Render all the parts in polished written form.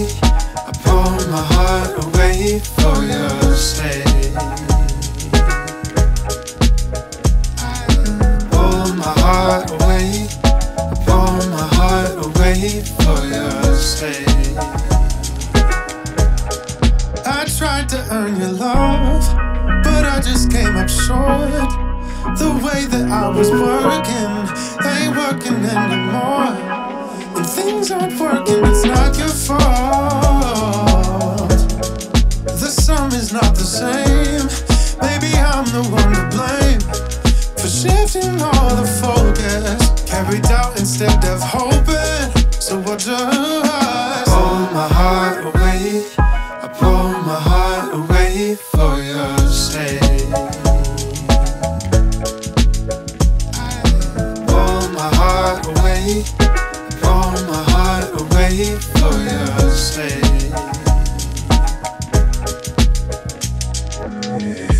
I pull my heart away for your sake. I pull my heart away, I pull my heart away for your sake. I tried to earn your love, but I just came up short. The way that I was working ain't working anymore. When things aren't working, it's not your fault. The sum is not the same. Maybe I'm the one to blame for shifting all the focus, carried out instead of hoping. So I'll just pull my heart away, I pull my heart away for your sake. I pull my heart away, pull my heart away for your sake.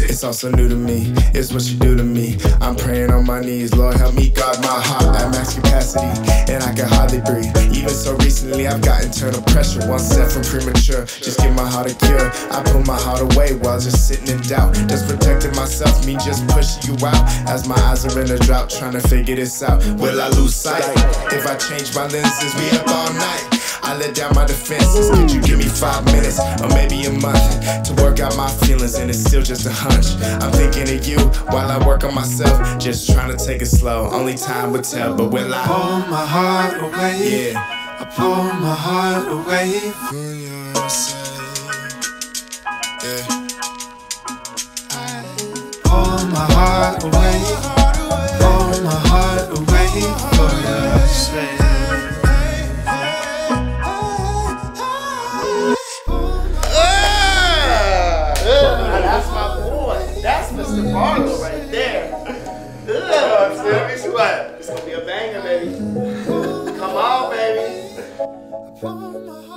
It's all so new to me, it's what you do to me. I'm praying on my knees, Lord help me guard my heart at max capacity, and I can hardly breathe. Even so recently I've got internal pressure, one step from premature, just give my heart a cure. I pull my heart away while just sitting in doubt, just protecting myself, me just pushing you out. As my eyes are in a drought, trying to figure this out, will I lose sight? If I change my lenses, we up all night. I let down my defenses, could you give me 5 minutes, or maybe a month, to work out my feelings, and it's still just a hunch. I'm thinking of you, while I work on myself, just trying to take it slow, only time will tell. But will I pull my heart away, yeah, I pull my heart away for your sake, yeah. I pull my heart away, pull my heart away for your sake. Mr. Barlow right there. You know what I'm saying? It's what? It's gonna be a banger, baby. Come on, baby.